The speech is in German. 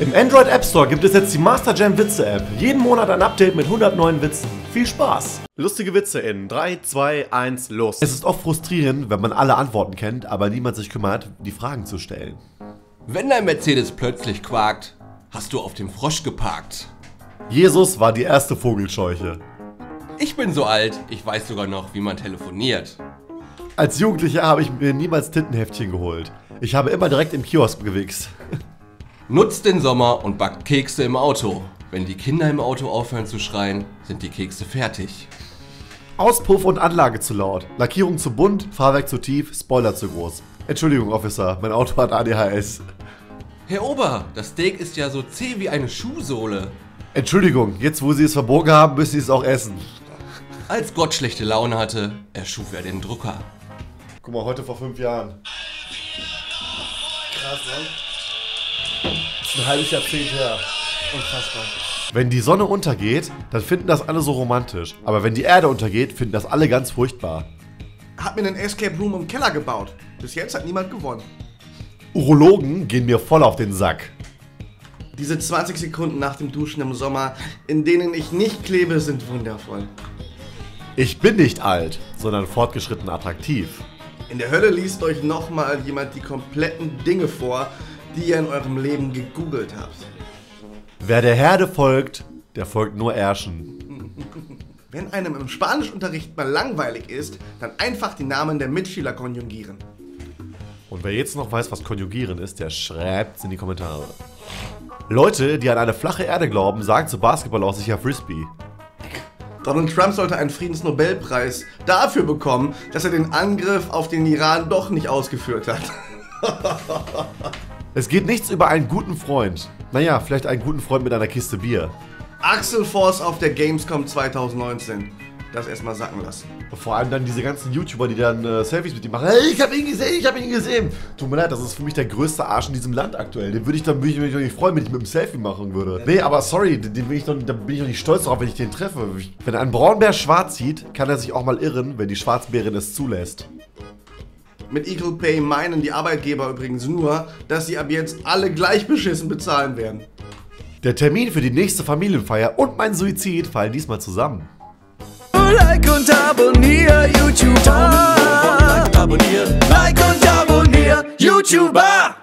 Im Android App Store gibt es jetzt die Master Jam Witze App. Jeden Monat ein Update mit 100 neuen Witzen. Viel Spaß! Lustige Witze in 3, 2, 1, los! Es ist oft frustrierend, wenn man alle Antworten kennt, aber niemand sich kümmert, die Fragen zu stellen. Wenn dein Mercedes plötzlich quakt, hast du auf dem Frosch geparkt. Jesus war die erste Vogelscheuche. Ich bin so alt, ich weiß sogar noch, wie man telefoniert. Als Jugendlicher habe ich mir niemals Tintenheftchen geholt. Ich habe immer direkt im Kiosk gewichst. Nutzt den Sommer und backt Kekse im Auto. Wenn die Kinder im Auto aufhören zu schreien, sind die Kekse fertig. Auspuff und Anlage zu laut, Lackierung zu bunt, Fahrwerk zu tief, Spoiler zu groß. Entschuldigung, Officer, mein Auto hat ADHS. Herr Ober, das Steak ist ja so zäh wie eine Schuhsohle. Entschuldigung, jetzt wo Sie es verbogen haben, müssen Sie es auch essen. Als Gott schlechte Laune hatte, erschuf er den Drucker. Guck mal, heute vor 5 Jahren. Krass, ne? Ein halbes Jahrzehnt her. Unfassbar. Wenn die Sonne untergeht, dann finden das alle so romantisch. Aber wenn die Erde untergeht, finden das alle ganz furchtbar. Hab mir einen Escape Room im Keller gebaut. Bis jetzt hat niemand gewonnen. Urologen gehen mir voll auf den Sack. Diese 20 Sekunden nach dem Duschen im Sommer, in denen ich nicht klebe, sind wundervoll. Ich bin nicht alt, sondern fortgeschritten attraktiv. In der Hölle liest euch nochmal jemand die kompletten Dinge vor, die ihr in eurem Leben gegoogelt habt. Wer der Herde folgt, der folgt nur Ärschen. Wenn einem im Spanischunterricht mal langweilig ist, dann einfach die Namen der Mitschüler konjugieren. Und wer jetzt noch weiß, was konjugieren ist, der schreibt's in die Kommentare. Leute, die an eine flache Erde glauben, sagen zu Basketball auch sicher Frisbee. Donald Trump sollte einen Friedensnobelpreis dafür bekommen, dass er den Angriff auf den Iran doch nicht ausgeführt hat. Es geht nichts über einen guten Freund. Naja, vielleicht einen guten Freund mit einer Kiste Bier. Axel Force auf der Gamescom 2019. Das erstmal sacken lassen. Vor allem dann diese ganzen YouTuber, die dann Selfies mit ihm machen. Hey, ich hab ihn gesehen, ich hab ihn gesehen. Tut mir leid, das ist für mich der größte Arsch in diesem Land aktuell. Den würde ich dann mich nicht freuen, wenn ich mit einem Selfie machen würde. Nee, aber sorry, da bin ich noch nicht stolz drauf, wenn ich den treffe. Wenn ein Braunbär schwarz sieht, kann er sich auch mal irren, wenn die Schwarzbärin es zulässt. Mit Equal Pay meinen die Arbeitgeber übrigens nur, dass sie ab jetzt alle gleich beschissen bezahlen werden. Der Termin für die nächste Familienfeier und mein Suizid fallen diesmal zusammen. Like und abonnier YouTuber.